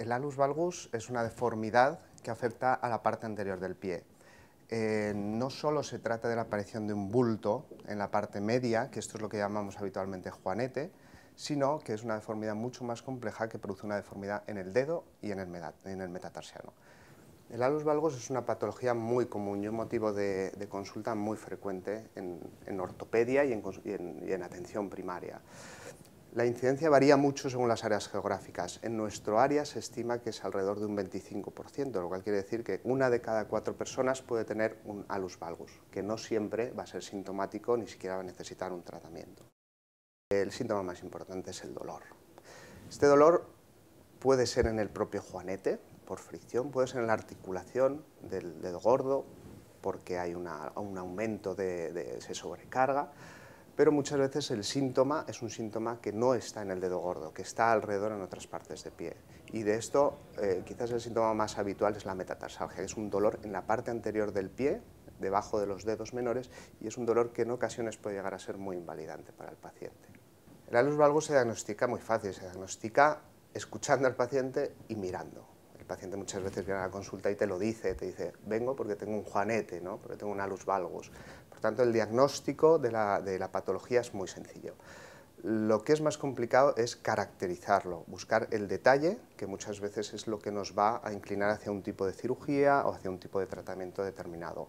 El hallux valgus es una deformidad que afecta a la parte anterior del pie. No solo se trata de la aparición de un bulto en la parte media, que esto es lo que llamamos habitualmente juanete, sino que es una deformidad mucho más compleja que produce una deformidad en el dedo y en el metatarsiano. El hallux valgus es una patología muy común y un motivo de consulta muy frecuente en ortopedia y en atención primaria. La incidencia varía mucho según las áreas geográficas. En nuestro área se estima que es alrededor de un 25%, lo cual quiere decir que 1 de cada 4 personas puede tener un hallux valgus, que no siempre va a ser sintomático, ni siquiera va a necesitar un tratamiento. El síntoma más importante es el dolor. Este dolor puede ser en el propio juanete, por fricción, puede ser en la articulación del dedo gordo, porque hay un aumento se sobrecarga, pero muchas veces el síntoma es un síntoma que no está en el dedo gordo, que está alrededor en otras partes del pie. Y de esto, quizás el síntoma más habitual es la metatarsalgia, que es un dolor en la parte anterior del pie, debajo de los dedos menores, y es un dolor que en ocasiones puede llegar a ser muy invalidante para el paciente. El hallux valgus se diagnostica muy fácil, se diagnostica escuchando al paciente y mirando. El paciente muchas veces viene a la consulta y te dice, vengo porque tengo un juanete, ¿no? Porque tengo un hallux valgus. Por tanto, el diagnóstico de la patología es muy sencillo. Lo que es más complicado es caracterizarlo, buscar el detalle, que muchas veces es lo que nos va a inclinar hacia un tipo de cirugía o hacia un tipo de tratamiento determinado.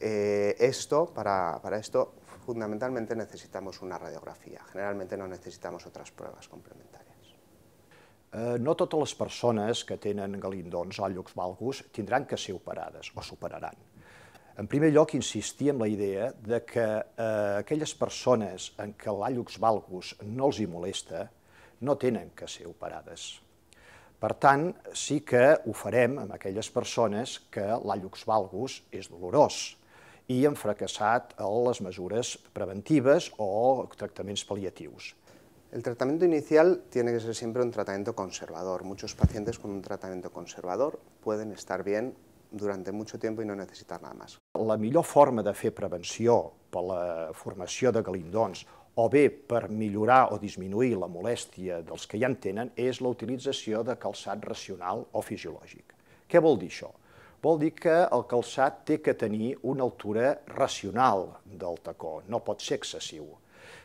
Para esto, fundamentalmente necesitamos una radiografía. Generalmente no necesitamos otras pruebas complementarias. No totes les persones que tenen galindons o hallux valgus tindran que ser operades o s'operaran. En primer lloc, insistir en la idea de que aquelles persones en què l'hallux valgus no els hi molesta no tenen que ser operades. Per tant, sí que ho farem amb aquelles persones que l'hallux valgus és dolorós i han fracassat les mesures preventives o tractaments pal·liatius. El tratamiento inicial tiene que ser siempre un tratamiento conservador. Muchos pacientes con un tratamiento conservador pueden estar bien durante mucho tiempo y no necesitar nada más. La millor forma de fer prevenció per la formació de galindons o bé per millorar o disminuir la molèstia dels que ja en tenen és la utilització de calçat racional o fisiològic. Què vol dir això? Vol dir que el calçat té que tenir una altura racional del tacó, no pot ser excessiu.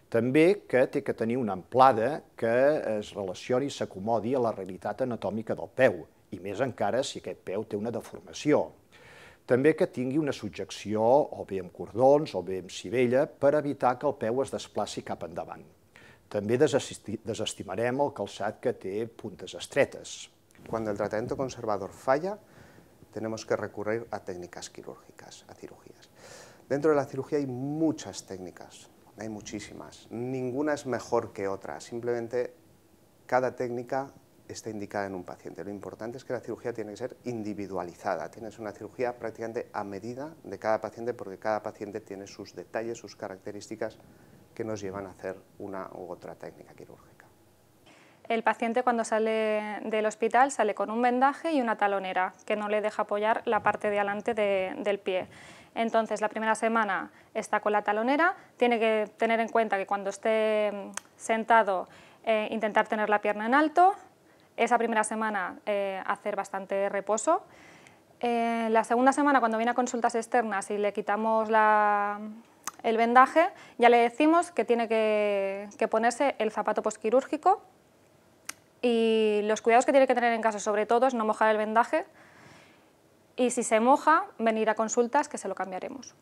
També que té que tenir una amplada que es relacioni i s'acomodi a la realitat anatòmica del peu, i més encara si aquest peu té una deformació. També que tingui una subjecció o bé amb cordons o bé amb sivella per evitar que el peu es desplaci cap endavant. També desestimarem el calçat que té puntes estretes. Quan el tratamiento conservador falla, tenemos que recurrir a técnicas quirúrgicas, a cirugías. Dentro de la cirugía hay muchas técnicas. Hay muchísimas, ninguna es mejor que otra, simplemente cada técnica está indicada en un paciente. Lo importante es que la cirugía tiene que ser individualizada, tiene que ser una cirugía prácticamente a medida de cada paciente porque cada paciente tiene sus detalles, sus características que nos llevan a hacer una u otra técnica quirúrgica. El paciente cuando sale del hospital sale con un vendaje y una talonera que no le deja apoyar la parte de adelante del pie. Entonces, la primera semana está con la talonera, tiene que tener en cuenta que cuando esté sentado intentar tener la pierna en alto, esa primera semana hacer bastante reposo. La segunda semana, cuando viene a consultas externas y le quitamos el vendaje, ya le decimos que tiene que ponerse el zapato posquirúrgico y los cuidados que tiene que tener en casa, sobre todo, es no mojar el vendaje. Y si se moja, venir a consultas que se lo cambiaremos.